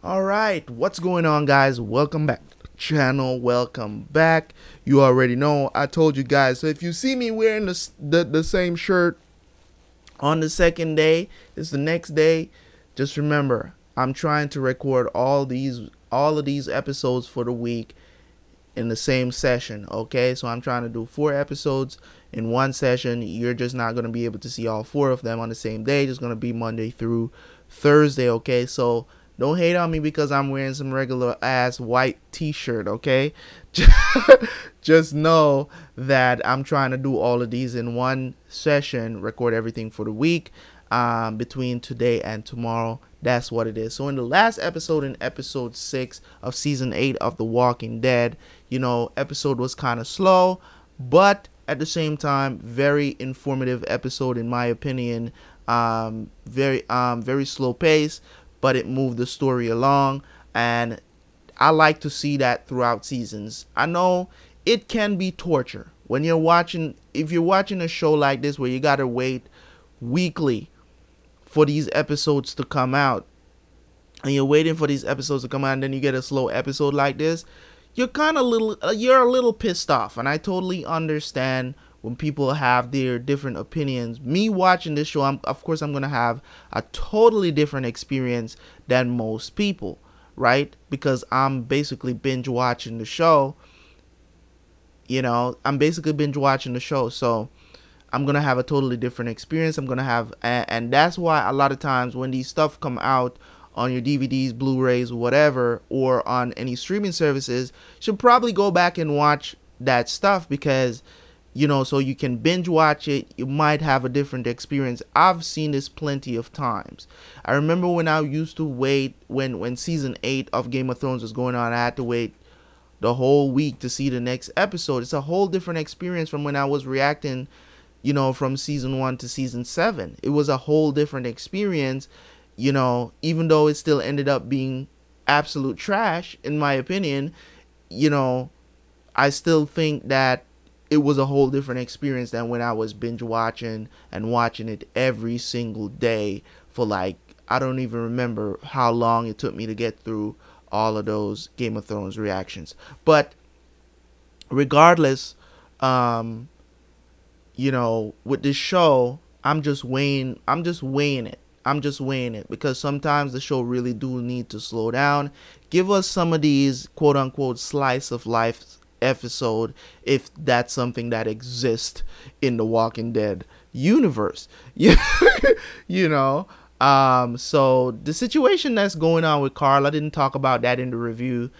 All right, what's going on, guys? Welcome back to the channel. Welcome back. You already know I told you guys, so if you see me wearing the same shirt on the second day, it's the next day, just remember I'm trying to record all of these episodes for the week in the same session. Okay, so I'm trying to do 4 episodes in one session. You're just not going to be able to see all 4 of them on the same day. It's going to be Monday through Thursday. Okay, so don't hate on me because I'm wearing some regular ass white t-shirt, okay? Just know that I'm trying to do all of these in one session, record everything for the week between today and tomorrow. That's what it is. So in the last episode, in episode 6 of season 8 of The Walking Dead, you know, episode was kind of slow, but at the same time, very informative episode in my opinion. Very slow pace, but it moved the story along, and I like to see that throughout seasons. I know it can be torture when you're watching, if you're watching a show like this where you gotta wait weekly for these episodes to come out, and you're waiting for these episodes to come out and then you get a slow episode like this, you're kind of a little pissed off, and I totally understand when people have their different opinions. Me watching this show, of course I'm gonna have a totally different experience than most people, right? Because I'm basically binge watching the show. You know, I'm basically binge watching the show, so I'm gonna have a totally different experience. I'm gonna have, and that's why a lot of times when these stuff come out on your DVDs, Blu-rays, whatever, or on any streaming services, you should probably go back and watch that stuff, because you know, so you can binge watch it. You might have a different experience. I've seen this plenty of times. I remember when I used to wait, when season 8 of Game of Thrones was going on, I had to wait the whole week to see the next episode. It's a whole different experience from when I was reacting, you know, from season 1 to season 7. It was a whole different experience, you know, even though it still ended up being absolute trash, in my opinion. You know, I still think that it was a whole different experience than when I was binge watching and watching it every single day for, like, I don't even remember how long it took me to get through all of those Game of Thrones reactions. But regardless, you know, with this show, I'm just weighing it, because sometimes the show really do need to slow down, give us some of these quote unquote slice of life episode, if that's something that exists in the Walking Dead universe. You know, so the situation that's going on with Carl, I didn't talk about that in the review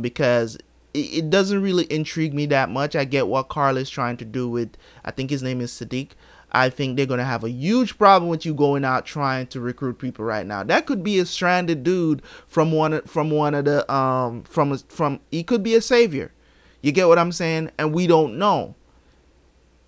because it doesn't really intrigue me that much. I get what Carl is trying to do with, I think his name is Siddiq. I think they're gonna have a huge problem with you going out trying to recruit people right now. That could be a stranded dude from he could be a savior. You get what I'm saying? And we don't know.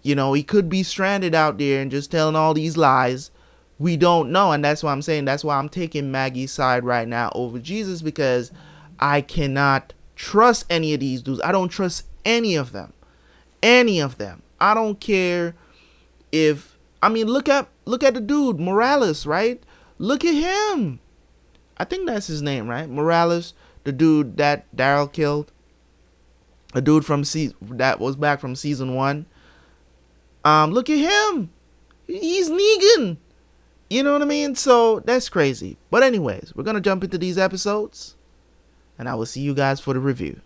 You know, he could be stranded out there and just telling all these lies. We don't know. And that's why I'm saying, that's why I'm taking Maggie's side right now over Jesus, because I cannot trust any of these dudes. I don't trust any of them. Any of them. I don't care if, I mean, look at the dude, Morales, right? Look at him. I think that's his name, right? Morales, the dude that Daryl killed. A dude from that was back from season 1. Look at him. He's Negan. You know what I mean? So that's crazy. But anyways, we're going to jump into these episodes, and I will see you guys for the review.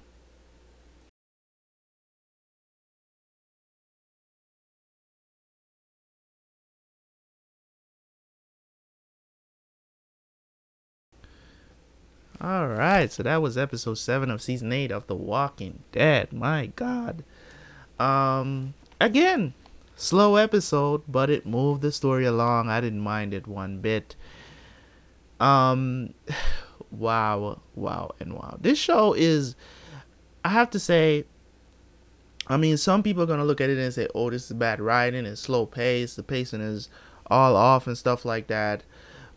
All right, so that was episode 7 of season 8 of The Walking Dead. My God. Again, slow episode, but it moved the story along. I didn't mind it one bit. Wow, wow, and wow. This show is, I have to say, I mean, some people are going to look at it and say, oh, this is bad writing, it's slow pace, the pacing is all off and stuff like that.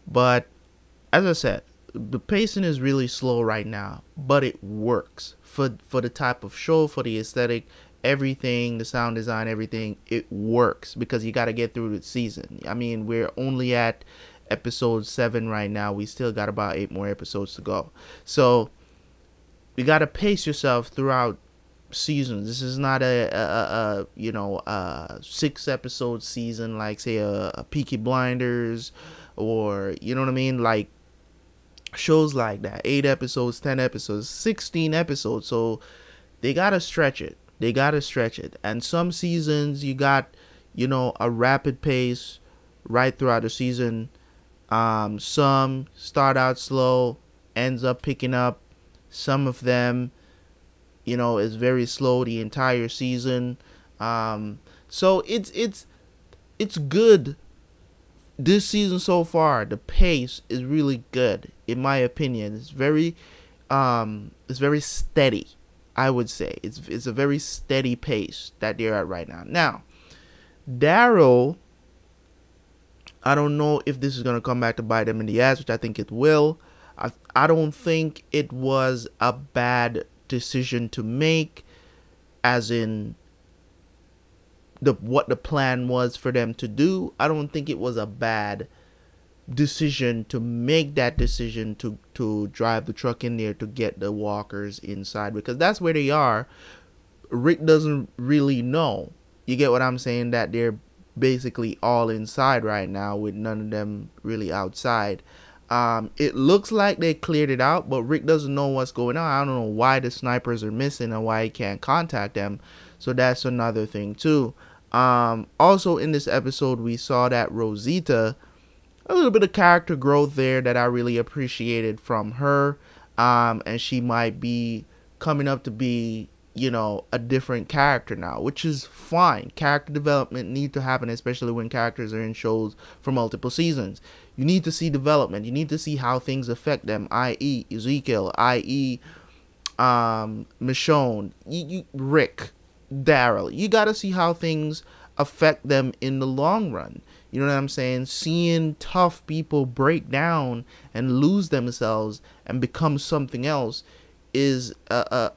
But as I said, the pacing is really slow right now, but it works for the type of show, for the aesthetic, everything, the sound design, everything. It works because you got to get through the season. I mean, we're only at episode 7 right now. We still got about 8 more episodes to go. So you got to pace yourself throughout seasons. This is not a you know, a 6-episode season like, say, a Peaky Blinders, or, you know what I mean, like shows like that. 8 episodes, 10 episodes, 16 episodes. So they gotta stretch it. They gotta stretch it. And some seasons you got, you know, a rapid pace right throughout the season. Some start out slow, ends up picking up. Some of them, you know, is very slow the entire season. So it's good. This season so far, the pace is really good, in my opinion. It's very steady, I would say. It's a very steady pace that they're at right now. Now, Daryl, I don't know if this is going to come back to bite them in the ass, which I think it will. I don't think it was a bad decision to make, as in what the plan was for them to do. I don't think it was a bad decision to make that decision to drive the truck in there to get the walkers inside, because that's where they are. Rick doesn't really know. You get what I'm saying? That they're basically all inside right now, with none of them really outside. It looks like they cleared it out, but Rick doesn't know what's going on. I don't know why the snipers are missing and why he can't contact them. So that's another thing too. Also in this episode, we saw that Rosita, a little bit of character growth there that I really appreciated from her. And she might be coming up to be, you know, a different character now, which is fine. Character development needs to happen, especially when characters are in shows for multiple seasons. You need to see development. You need to see how things affect them, i.e. Ezekiel, i.e. Michonne, Rick, Daryl. You got to see how things affect them in the long run. You know what I'm saying? Seeing tough people break down and lose themselves and become something else is it's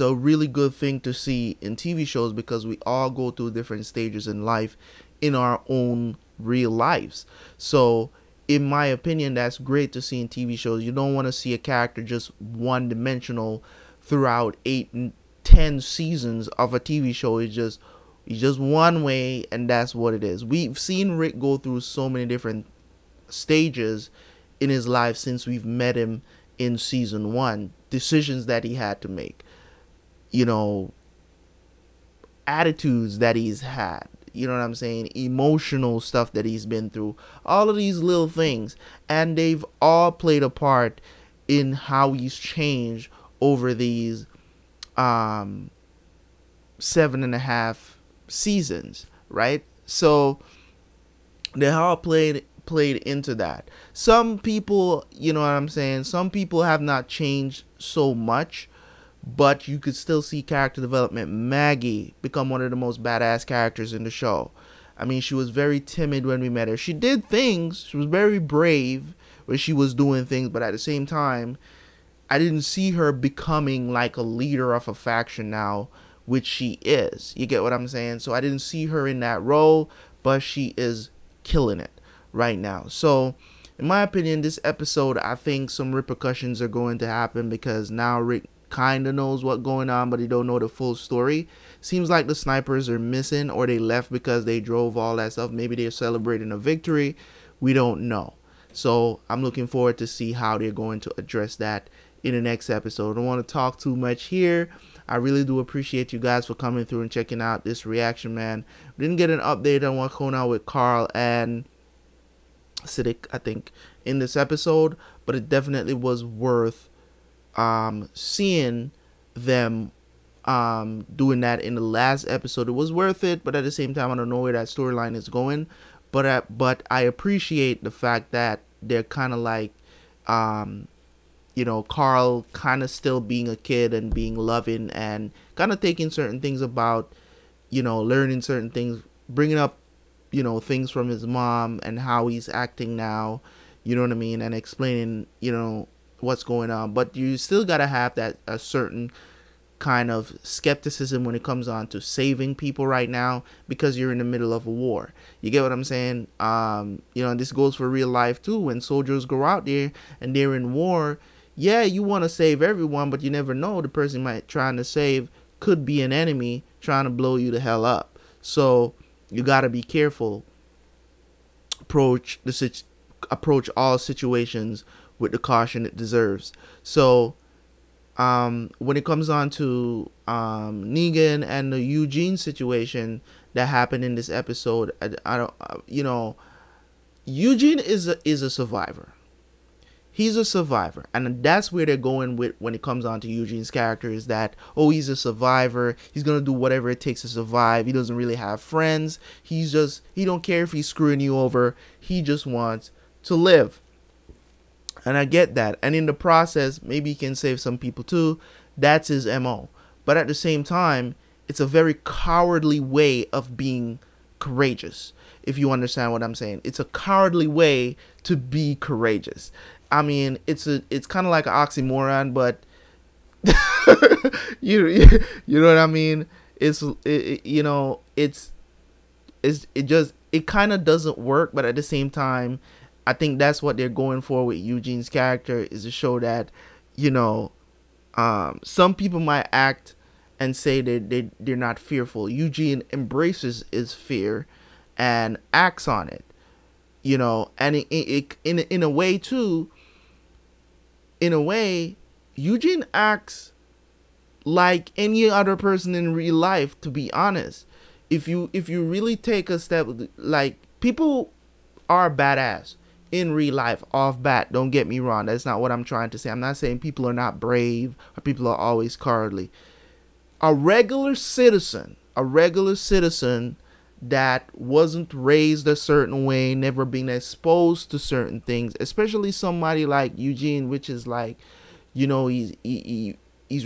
a really good thing to see in TV shows, because we all go through different stages in life in our own real lives. So in my opinion, that's great to see in TV shows. You don't want to see a character just one-dimensional throughout 8 and 10 seasons of a TV show. It's just one way, and that's what it is. We've seen Rick go through so many different stages in his life since we've met him in season 1. Decisions that he had to make, you know, attitudes that he's had, you know what I'm saying, emotional stuff that he's been through, all of these little things, and they've all played a part in how he's changed over these 7.5 seasons, right? So they all played into that. Some people, you know what I'm saying, some people have not changed so much, but you could still see character development. Maggie become one of the most badass characters in the show. I mean, she was very timid when we met her. She did things. She was very brave when she was doing things, but at the same time, I didn't see her becoming like a leader of a faction now, which she is. You get what I'm saying? So I didn't see her in that role, but she is killing it right now. So in my opinion, this episode, I think some repercussions are going to happen, because now Rick kind of knows what's going on, but he don't know the full story. Seems like the snipers are missing, or they left because they drove all that stuff. Maybe they're celebrating a victory. We don't know. So I'm looking forward to see how they're going to address that in the next episode. I don't want to talk too much here. I really do appreciate you guys for coming through and checking out this reaction, man. We didn't get an update on what's going on with Carl and Siddiq, I think, in this episode, but it definitely was worth seeing them doing that in the last episode. It was worth it, but at the same time, I don't know where that storyline is going. But I appreciate the fact that they're kind of like, you know, Carl kind of still being a kid and being loving and kind of taking certain things about, you know, learning certain things, bringing up, you know, things from his mom and how he's acting now, you know what I mean, and explaining, you know, what's going on. But you still got to have that a certain kind of skepticism when it comes on to saving people right now, because you're in the middle of a war. You get what I'm saying? You know, this goes for real life too. When soldiers go out there and they're in war, yeah, you want to save everyone, but you never know, the person might trying to save could be an enemy trying to blow you the hell up. So you got to be careful. Approach all situations with the caution it deserves. So when it comes on to Negan and the Eugene situation that happened in this episode, I don't, you know, Eugene is a survivor. He's a survivor, and that's where they're going with when it comes on to Eugene's character, is that, oh, he's a survivor, he's gonna do whatever it takes to survive, he doesn't really have friends, he's just, he don't care if he's screwing you over, he just wants to live. And I get that, and in the process maybe he can save some people too, that's his MO. But at the same time, it's a very cowardly way of being courageous, if you understand what I'm saying. It's a cowardly way to be courageous. I mean, it's kind of like an oxymoron, but you know what I mean. It kind of doesn't work. But at the same time, I think that's what they're going for with Eugene's character, is to show that, you know, some people might act and say that they're not fearful. Eugene embraces his fear and acts on it, you know. And in a way too. In a way, Eugene acts like any other person in real life, to be honest. If you really take a step, like, people are badass in real life off bat, don't get me wrong, that's not what I'm trying to say. I'm not saying people are not brave or people are always cowardly. A regular citizen that wasn't raised a certain way, never been exposed to certain things, especially somebody like Eugene, which is like, you know, he's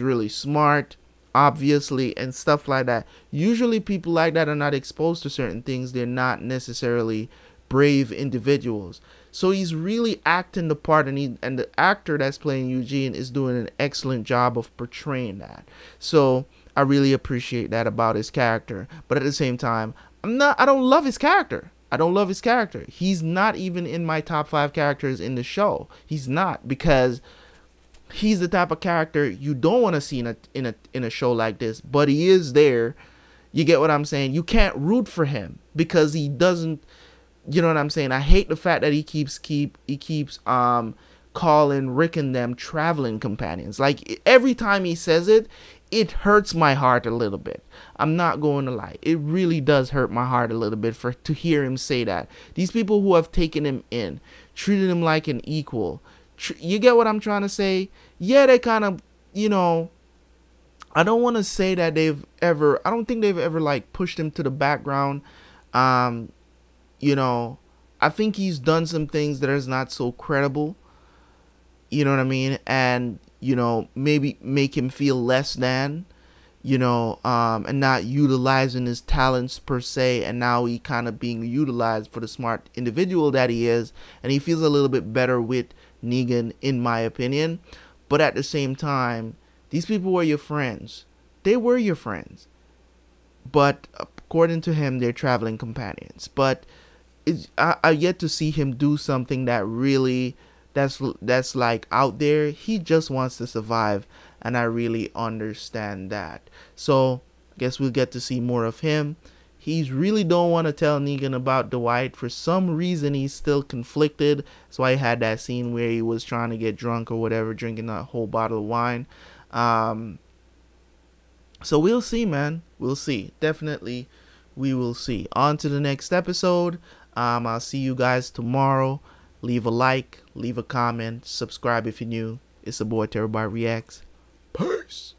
really smart, obviously, and stuff like that. Usually people like that are not exposed to certain things. They're not necessarily brave individuals. So he's really acting the part, and the actor that's playing Eugene is doing an excellent job of portraying that. So I really appreciate that about his character. But at the same time, I don't love his character. I don't love his character. He's not even in my top 5 characters in the show. He's not, because he's the type of character you don't want to see in a show like this. But he is there. You get what I'm saying? You can't root for him because he doesn't. You know what I'm saying? I hate the fact that he keeps calling Rick and them traveling companions. Like, every time he says it, it hurts my heart a little bit. I'm not going to lie. It really does hurt my heart a little bit to hear him say that. These people who have taken him in, treated him like an equal. You get what I'm trying to say? Yeah, they kind of, you know, I don't want to say that I don't think they've ever, like, pushed him to the background. You know, I think he's done some things that is not so credible. You know what I mean? And, you know, maybe make him feel less than, you know, and not utilizing his talents per se. And now he kind of being utilized for the smart individual that he is. And he feels a little bit better with Negan, in my opinion. But at the same time, these people were your friends. They were your friends. But according to him, they're traveling companions. But I yet to see him do something that really... That's like out there. He just wants to survive, and I really understand that. So I guess we'll get to see more of him. He's really don't want to tell Negan about Dwight. For some reason, he's still conflicted. That's why he had that scene where he was trying to get drunk or whatever, drinking that whole bottle of wine. So we'll see, man. We'll see. Definitely, we will see. On to the next episode. I'll see you guys tomorrow. Leave a like, leave a comment, subscribe if you're new. It's your boy Terabyt Reacts. Peace.